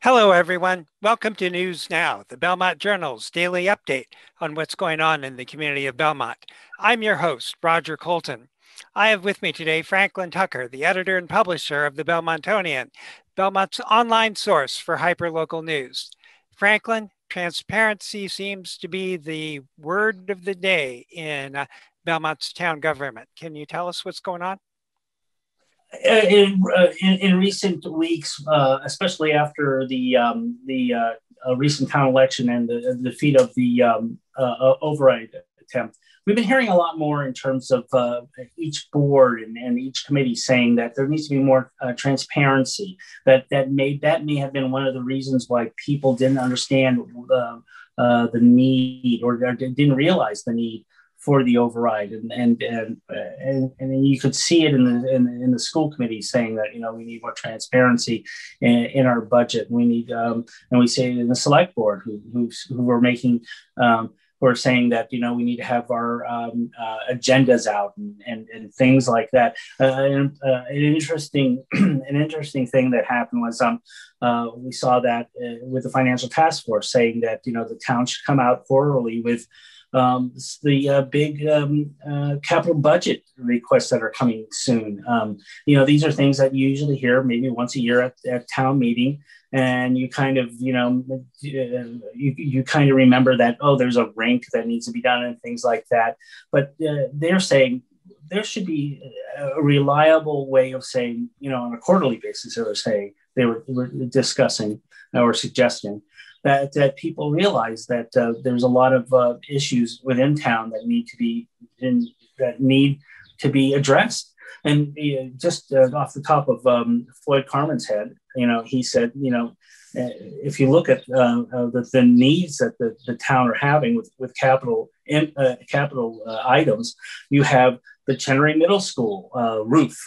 Hello, everyone. Welcome to News Now, the Belmont Journal's daily update on what's going on in the community of Belmont. I'm your host, Roger Colton. I have with me today Franklin Tucker, the editor and publisher of the Belmontonian, Belmont's online source for hyperlocal news. Franklin, transparency seems to be the word of the day in Belmont's town government. Can you tell us what's going on? In recent weeks, especially after the recent town election and the defeat of the override attempt, we've been hearing a lot more in terms of each board and each committee saying that there needs to be more transparency. That may have been one of the reasons why people didn't understand the need or didn't realize the need for the override, and you could see it in the school committee saying that, you know, we need more transparency in our budget. We need, and we say it in the select board who are making, who are saying that, you know, we need to have our agendas out and things like that. An interesting thing that happened was we saw that with the financial task force saying that, you know, the town should come out formally with the big capital budget requests that are coming soon. You know, these are things that you usually hear maybe once a year at town meeting, and you kind of, you know, you kind of remember that, oh, there's a rank that needs to be done and things like that. But they're saying there should be a reliable way of saying, you know, on a quarterly basis, they were discussing or suggesting that people realize that there's a lot of issues within town that need to be addressed. And just off the top of Floyd Carman's head, you know, he said, you know, if you look at the needs that the town are having with capital items, you have the Chenery Middle School roof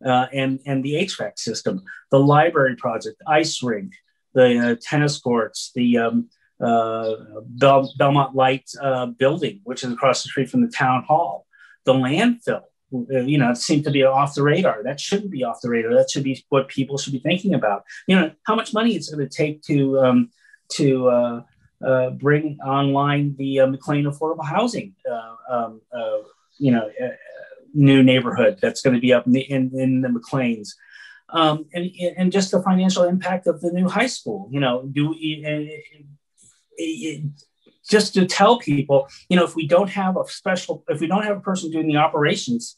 and the HVAC system, the library project, ice rink, the tennis courts, the Belmont Light building, which is across the street from the town hall, the landfill. You know, it seemed to be off the radar. That shouldn't be off the radar. That should be what people should be thinking about. You know, how much money it's going to take to bring online the McLean affordable housing, you know, new neighborhood that's going to be up in the McLeans. And just the financial impact of the new high school, you know, just to tell people, you know, if we don't have a person doing the operations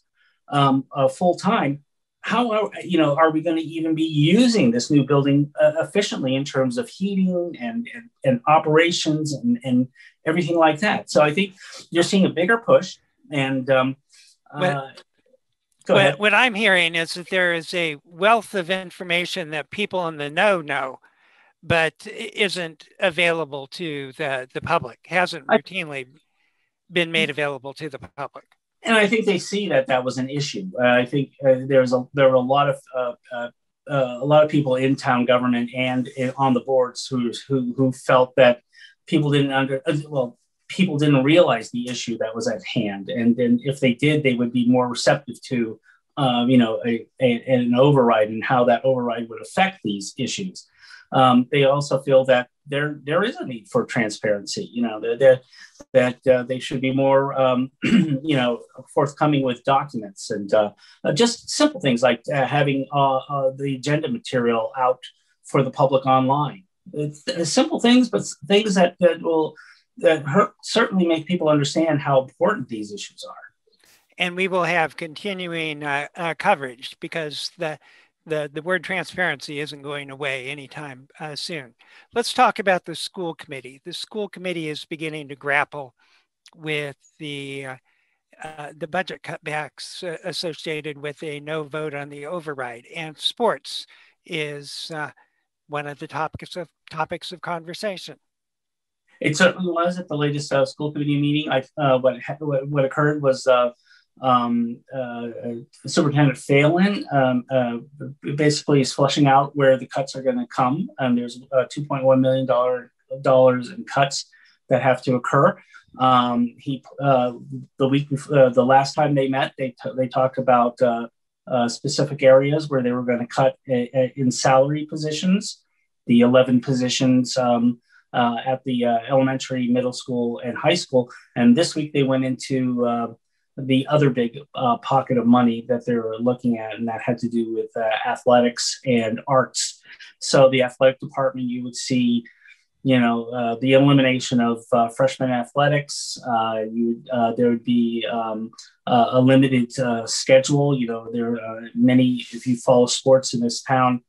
full time, how are we going to even be using this new building efficiently in terms of heating and operations and everything like that? So I think you're seeing a bigger push, and what I'm hearing is that there is a wealth of information that people in the know, but isn't available to the public, hasn't routinely been made available to the public. And I think they see that was an issue. I think there were a lot of people in town government and on the boards who felt that people didn't people didn't realize the issue that was at hand, and then if they did, they would be more receptive to, you know, an override and how that override would affect these issues. They also feel that there is a need for transparency. You know, that they should be more, you know, forthcoming with documents and just simple things like having the agenda material out for the public online. It's simple things, but things that will. That certainly make people understand how important these issues are. And we will have continuing coverage because the word transparency isn't going away anytime soon. Let's talk about the school committee. The school committee is beginning to grapple with the budget cutbacks associated with a no vote on the override, and sports is one of the topics of conversation. It certainly was at the latest school committee meeting. What occurred was Superintendent Phelan basically is fleshing out where the cuts are going to come. There's $2.1 million in cuts that have to occur. The last time they met, they talked about specific areas where they were going to cut in salary positions. the 11 positions at the elementary, middle school, and high school. And this week they went into the other big pocket of money that they were looking at, and that had to do with athletics and arts. So the athletic department, you would see, you know, the elimination of freshman athletics. There would be a limited schedule. You know, there are many, if you follow sports in this town,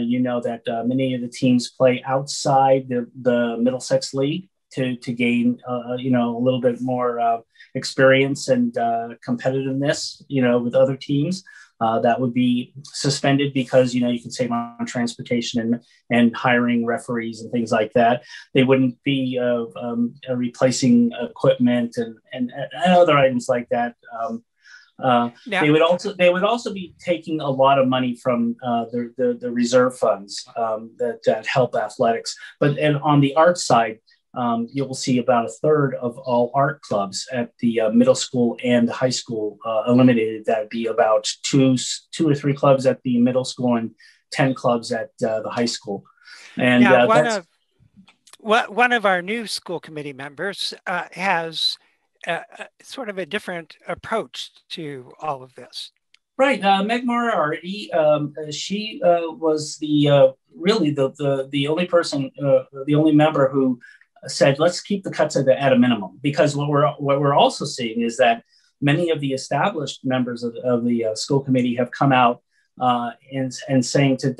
you know that many of the teams play outside the Middlesex League to gain, you know, a little bit more experience and competitiveness, you know, with other teams. That would be suspended because, you know, you can save on transportation and hiring referees and things like that. They wouldn't be replacing equipment and other items like that. They would also be taking a lot of money from the reserve funds that help athletics. But and on the art side, you will see about a third of all art clubs at the middle school and the high school eliminated. That would be about two or three clubs at the middle school and 10 clubs at the high school. And now, one of our new school committee members has sort of a different approach to all of this. Right. Meg Morari, she was really the only person, the only member who said, let's keep the cuts at a minimum, because what we're also seeing is that many of the established members of the school committee have come out and saying to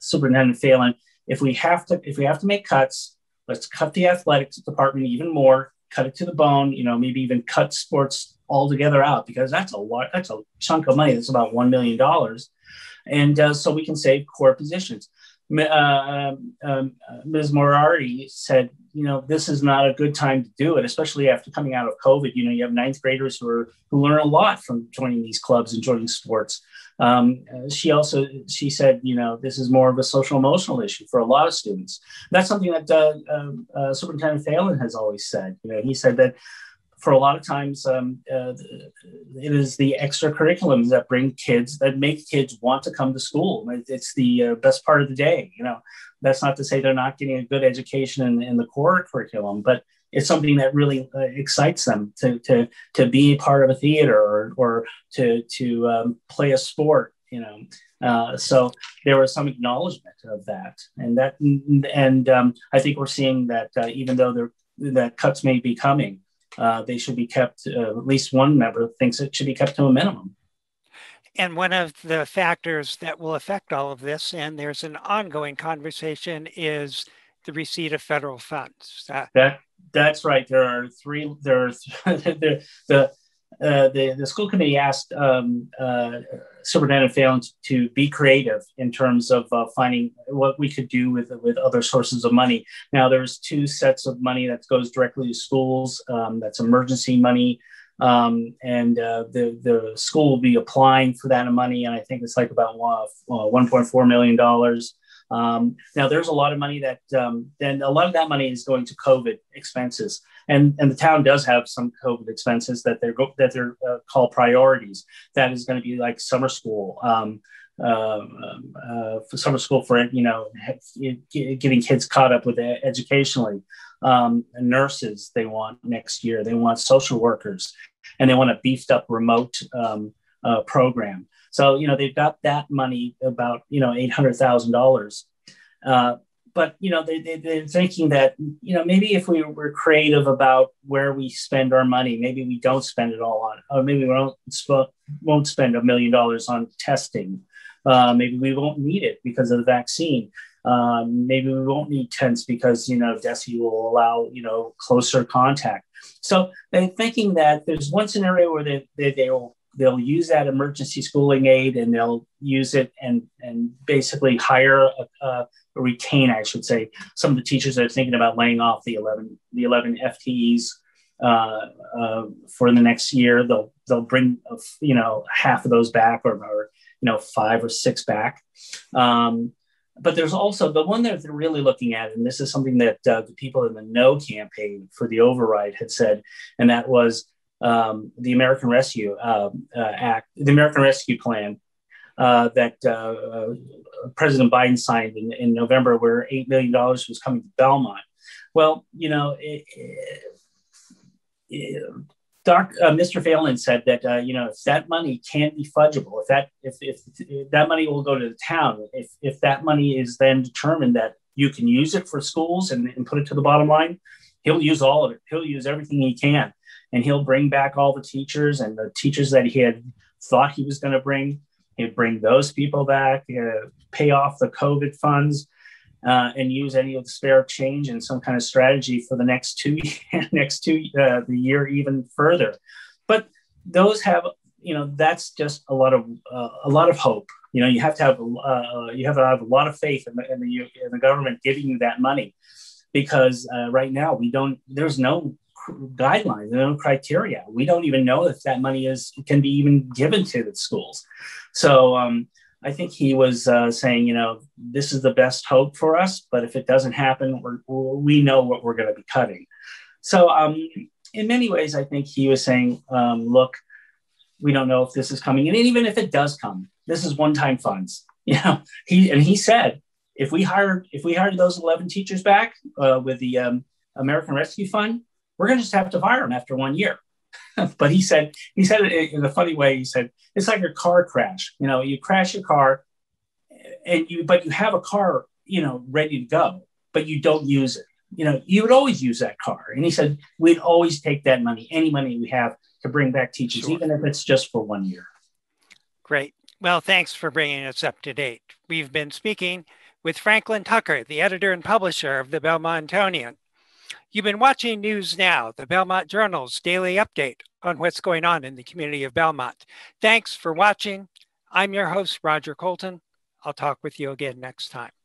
Superintendent Phelan, if we have to make cuts, let's cut the athletics department even more, cut it to the bone, you know, maybe even cut sports altogether out, because that's a lot. That's a chunk of money. That's about $1 million. And so we can save core positions. Ms. Morari said, you know, this is not a good time to do it, especially after coming out of COVID. You know, you have ninth graders who learn a lot from joining these clubs and joining sports. She said, you know, this is more of a social emotional issue for a lot of students. That's something that Superintendent Phelan has always said. You know, he said that for a lot of times, it is the extracurriculums that bring kids, that make kids want to come to school. It's the best part of the day. You know, that's not to say they're not getting a good education in the core curriculum, but it's something that really excites them to be part of a theater or to play a sport. You know, so there was some acknowledgement of that, and I think we're seeing that even though that cuts may be coming, they should be kept, at least one member thinks it should be kept to a minimum. And one of the factors that will affect all of this, and there's an ongoing conversation, is the receipt of federal funds. That's right. There are three. The school committee asked Superintendent Phelan to be creative in terms of finding what we could do with other sources of money. Now, there's two sets of money that goes directly to schools. That's emergency money, and the school will be applying for that money, and I think it's like about $1.4 million. Now, there's a lot of money that then a lot of that money is going to COVID expenses. And the town does have some COVID expenses that they're called priorities. That is going to be like summer school, for summer school for, you know, getting kids caught up with educationally. Nurses they want next year. They want social workers, and they want a beefed up remote program. So, you know, they've got that money, about, you know, $800,000. But, you know, they're thinking that, you know, maybe if we were creative about where we spend our money, maybe we don't spend it all on, or maybe we won't spend $1 million on testing. Maybe we won't need it because of the vaccine. Maybe we won't need tents because, you know, DESE will allow, you know, closer contact. So they're thinking that there's one scenario where they'll use that emergency schooling aid, and they'll use it and basically hire or retain, I should say, some of the teachers that are thinking about laying off the 11 FTEs for the next year. They'll bring, you know, half of those back, or you know, 5 or 6 back. But there's also the one that they're really looking at, and this is something that the people in the No campaign for the override had said, and that was the American Rescue Act, the American Rescue Plan. that President Biden signed in November, where $8 million was coming to Belmont. Well, you know, Mr. Phelan said that, you know, if that money can be fudgeable, if that money will go to the town, if that money is then determined that you can use it for schools and put it to the bottom line, he'll use all of it. He'll use everything he can. And he'll bring back all the teachers, and the teachers that he had thought he was going to bring, he'd bring those people back, pay off the COVID funds, and use any of the spare change in some kind of strategy for the next the year even further. But those have, you know, that's just a lot of hope. You know, you have to have a lot of faith in the government giving you that money, because right now we don't. There's no guidelines, no criteria. We don't even know if that money can be even given to the schools. So I think he was saying, you know, this is the best hope for us, but if it doesn't happen, we know what we're going to be cutting. So in many ways, I think he was saying, look, we don't know if this is coming. And even if it does come, this is one-time funds. You know, he said, if we hired those 11 teachers back with the American Rescue Fund, we're going to just have to fire them after 1 year. But he said it in a funny way. He said, it's like a car crash. You know, you crash your car but you have a car, you know, ready to go, but you don't use it. You know, you would always use that car. And he said, we'd always take that money, any money we have, to bring back teachers, sure, even if it's just for 1 year. Great. Well, thanks for bringing us up to date. We've been speaking with Franklin Tucker, the editor and publisher of the Belmontonian. You've been watching News Now, the Belmont Journal's daily update on what's going on in the community of Belmont. Thanks for watching. I'm your host, Roger Colton. I'll talk with you again next time.